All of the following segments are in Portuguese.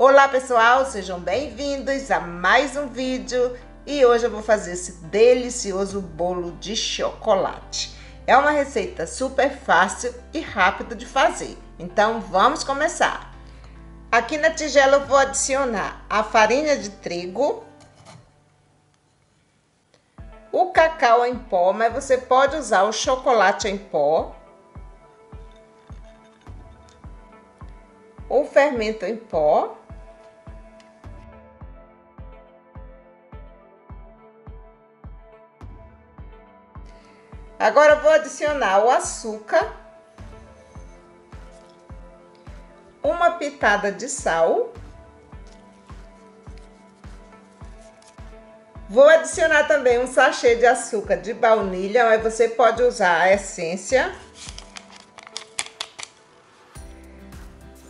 Olá pessoal, sejam bem-vindos a mais um vídeo e hoje eu vou fazer esse delicioso bolo de chocolate. É uma receita super fácil e rápida de fazer, então vamos começar. Aqui na tigela eu vou adicionar a farinha de trigo, o cacau em pó, mas você pode usar o chocolate em pó, o fermento em pó, agora eu vou adicionar o açúcar, uma pitada de sal, vou adicionar também um sachê de açúcar de baunilha, mas você pode usar a essência.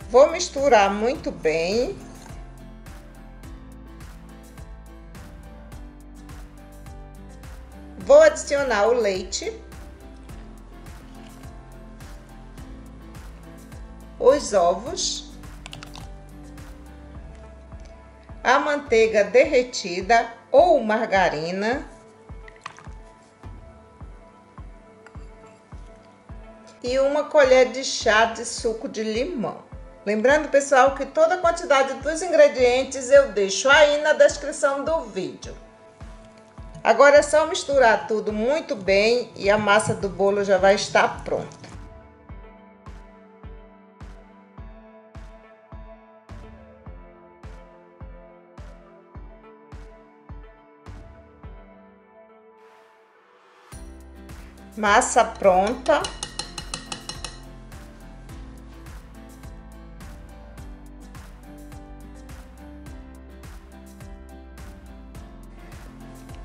Vou misturar muito bem. Vou adicionar o leite, os ovos, a manteiga derretida ou margarina e uma colher de chá de suco de limão. Lembrando, pessoal, que toda a quantidade dos ingredientes eu deixo aí na descrição do vídeo. Agora é só misturar tudo muito bem e a massa do bolo já vai estar pronta. Massa pronta.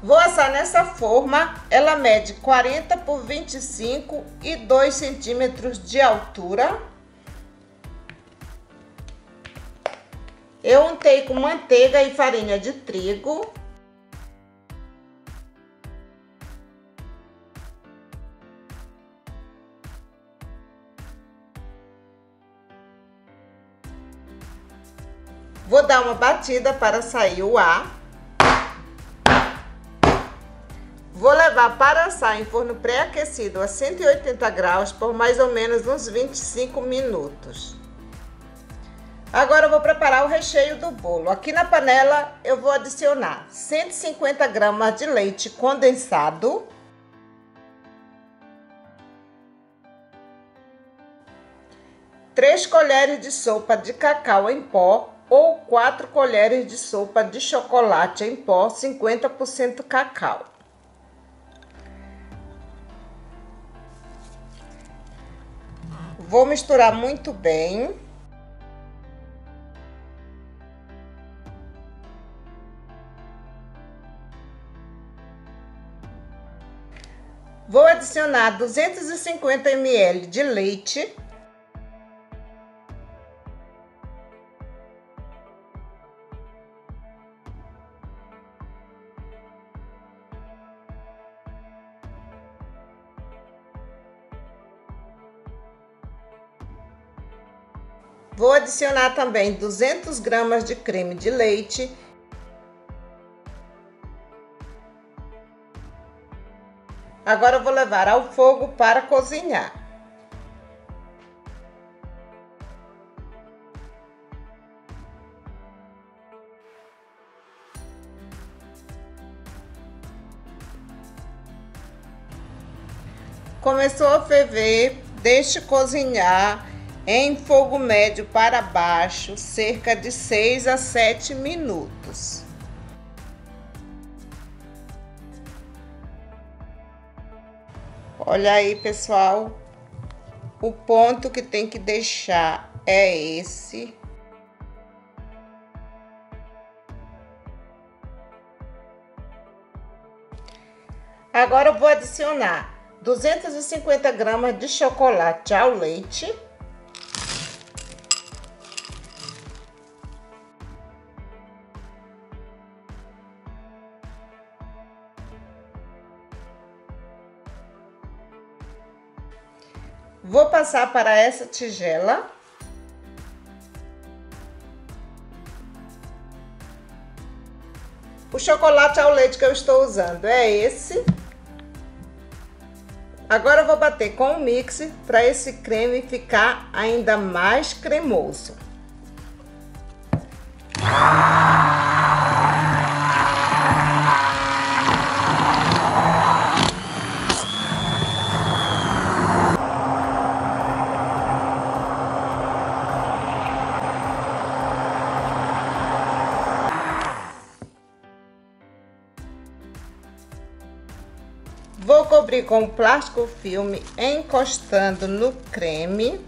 Vou assar nessa forma, ela mede 40 por 25 e 2 centímetros de altura. Eu untei com manteiga e farinha de trigo. Vou dar uma batida para sair o ar. Vou levar para assar em forno pré-aquecido a 180 graus por mais ou menos uns 25 minutos. Agora eu vou preparar o recheio do bolo. Aqui na panela eu vou adicionar 150 gramas de leite condensado, três colheres de sopa de cacau em pó ou 4 colheres de sopa de chocolate em pó 50% cacau. Vou misturar muito bem. Vou adicionar 250 ml de leite, vou adicionar também 200 gramas de creme de leite, agora eu vou levar ao fogo para cozinhar. Começou a ferver, deixe cozinhar em fogo médio para baixo, cerca de 6 a 7 minutos. Olha aí, pessoal, o ponto que tem que deixar é esse. Agora eu vou adicionar 250 gramas de chocolate ao leite. Vou passar para essa tigela. chocolate ao leite que eu estou usando é esse. Agora eu vou bater com o mix para esse creme ficar ainda mais cremoso. Vou cobrir com plástico filme, encostando no creme.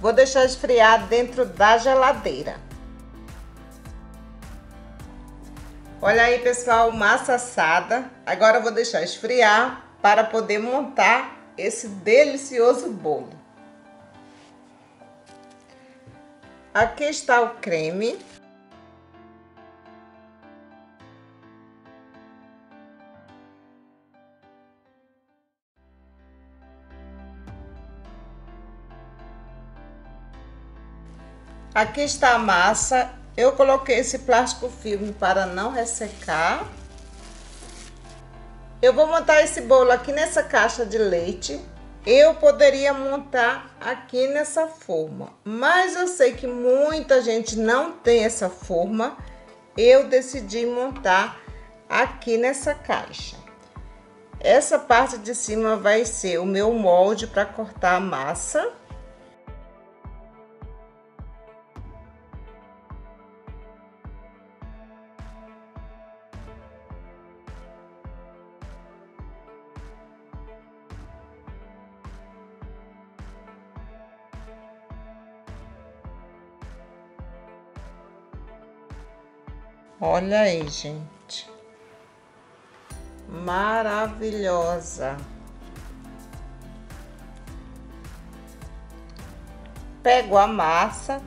Vou deixar esfriar dentro da geladeira. Olha aí, pessoal, massa assada. Agora eu vou deixar esfriar para poder montar esse delicioso bolo. Aqui está o creme. Aqui está a massa. Eu coloquei esse plástico filme para não ressecar. Eu vou montar esse bolo aqui nessa caixa de leite. Eu poderia montar aqui nessa forma, mas eu sei que muita gente não tem essa forma. Eu decidi montar aqui nessa caixa. Essa parte de cima vai ser o meu molde para cortar a massa. Olha aí, gente, maravilhosa. Pego a massa,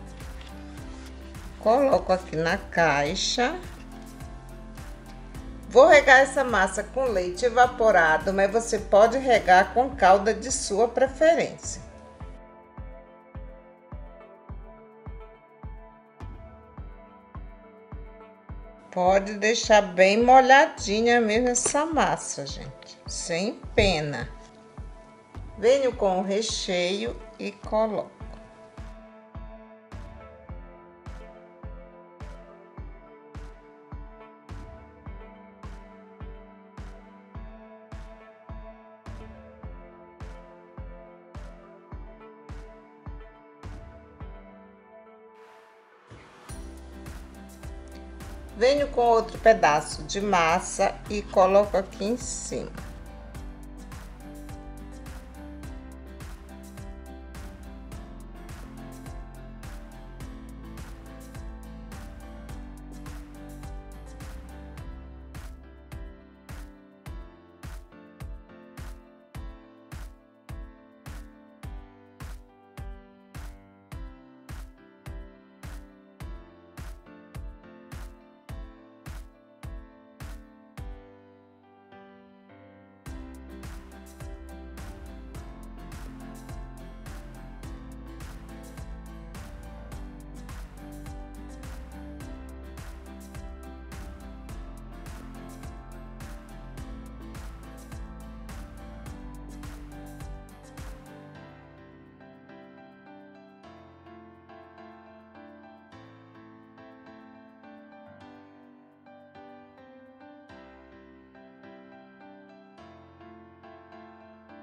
coloco aqui na caixa. Vou regar essa massa com leite evaporado, mas você pode regar com calda de sua preferência. Pode deixar bem molhadinha mesmo essa massa, gente, sem pena. Venho com o recheio e coloco. Venho com outro pedaço de massa e coloco aqui em cima.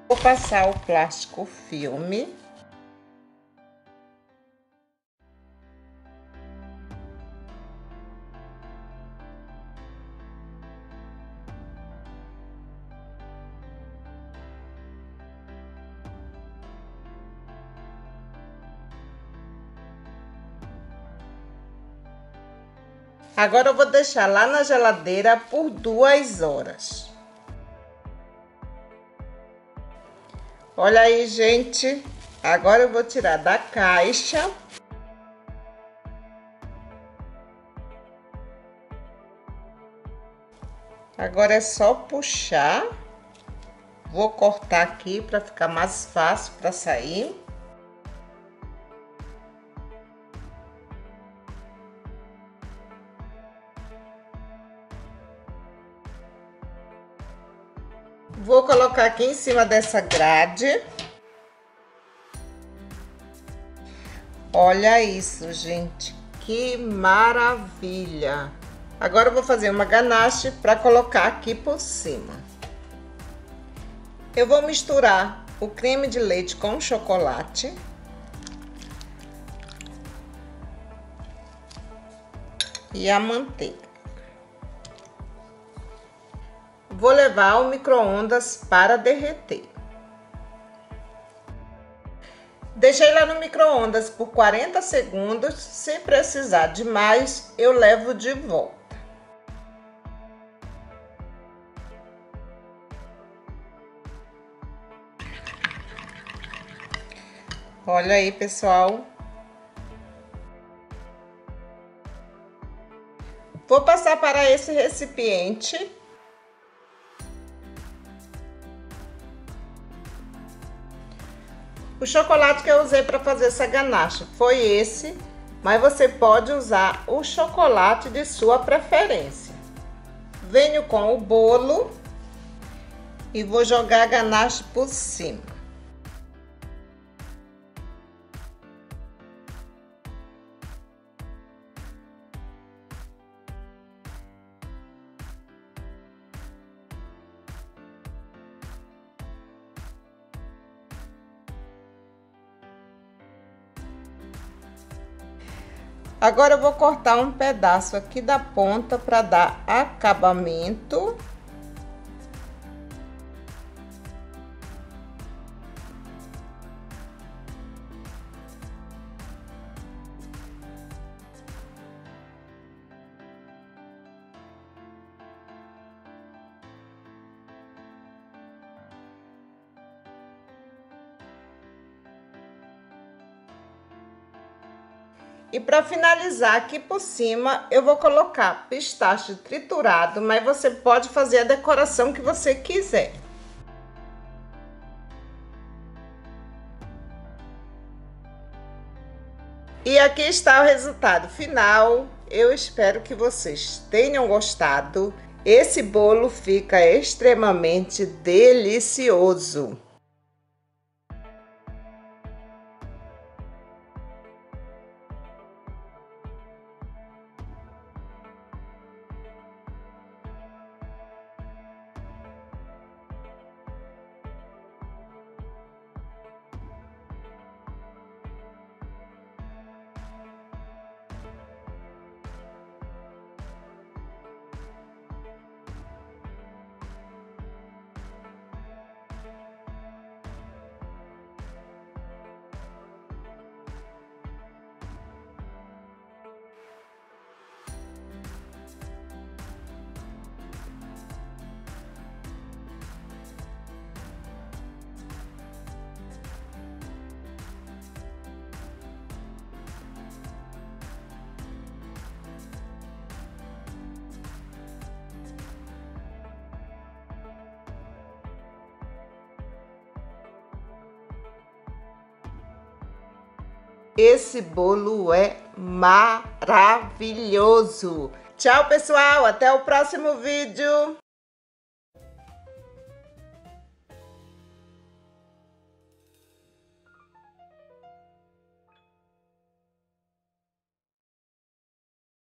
Vou passar o plástico filme. Agora eu vou deixar lá na geladeira por 2 horas. Olha aí, gente, agora eu vou tirar da caixa. Agora é só puxar. Vou cortar aqui para ficar mais fácil para sair. Vou colocar aqui em cima dessa grade. Olha isso, gente, que maravilha! Agora eu vou fazer uma ganache para colocar aqui por cima. Eu vou misturar o creme de leite com o chocolate. E a manteiga. Vou levar ao micro-ondas para derreter. Deixei lá no micro-ondas por 40 segundos. Se precisar de mais, eu levo de volta. Olha aí, pessoal. Vou passar para esse recipiente. O chocolate que eu usei para fazer essa ganache foi esse, mas você pode usar o chocolate de sua preferência. Venho com o bolo e vou jogar a ganache por cima. Agora eu vou cortar um pedaço aqui da ponta para dar acabamento. E para finalizar aqui por cima, eu vou colocar pistache triturado, mas você pode fazer a decoração que você quiser. E aqui está o resultado final. Eu espero que vocês tenham gostado. Esse bolo fica extremamente delicioso. Esse bolo é maravilhoso! Tchau, pessoal! Até o próximo vídeo!